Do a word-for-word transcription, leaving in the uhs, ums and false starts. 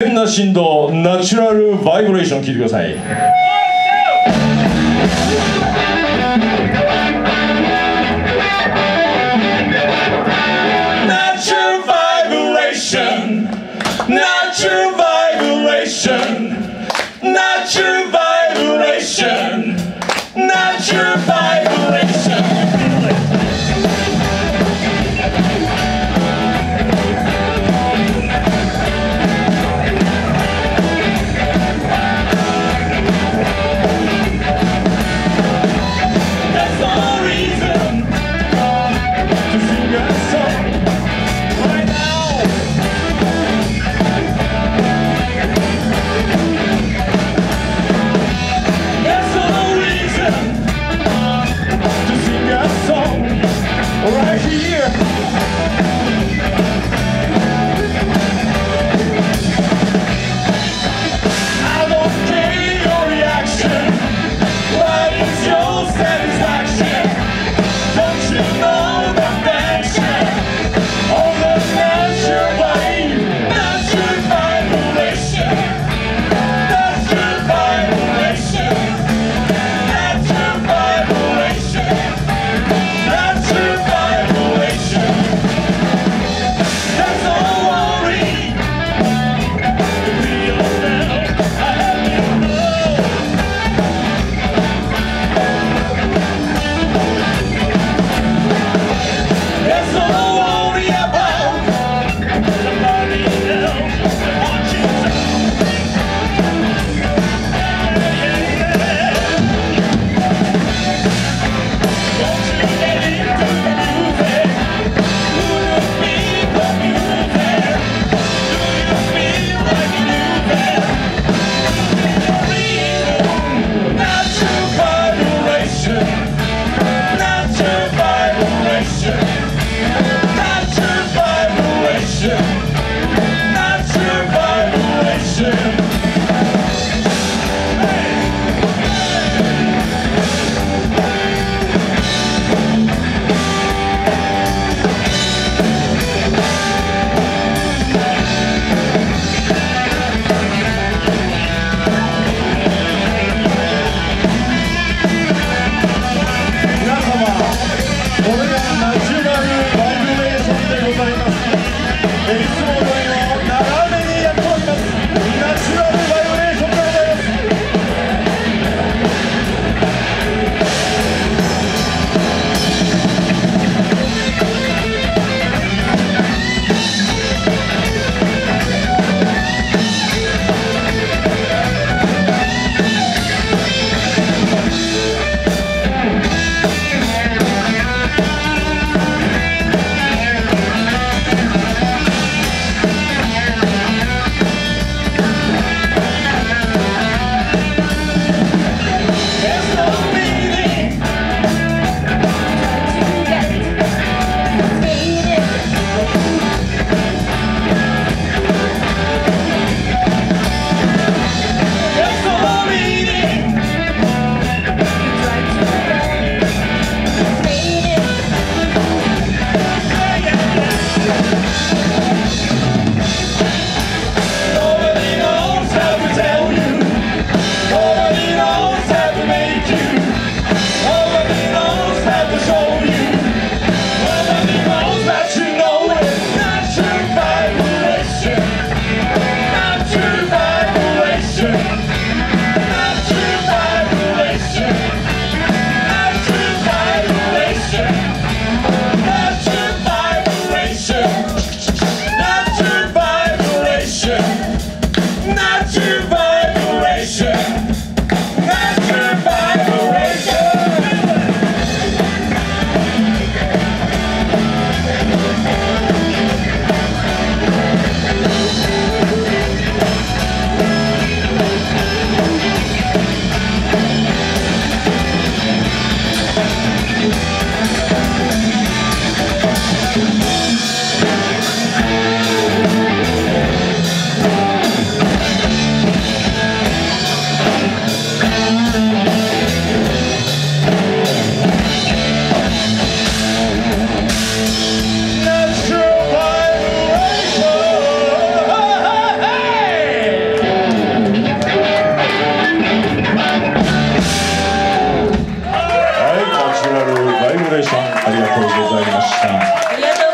変な振動、ナチュラルバイブレーション聞いてください。ナチュラルバイブレーション、ナチュラルバイブレーション、ナチュラルバイブレーション、ナチュラルバイブレーション。We'll be right back. した。ありがとうございました。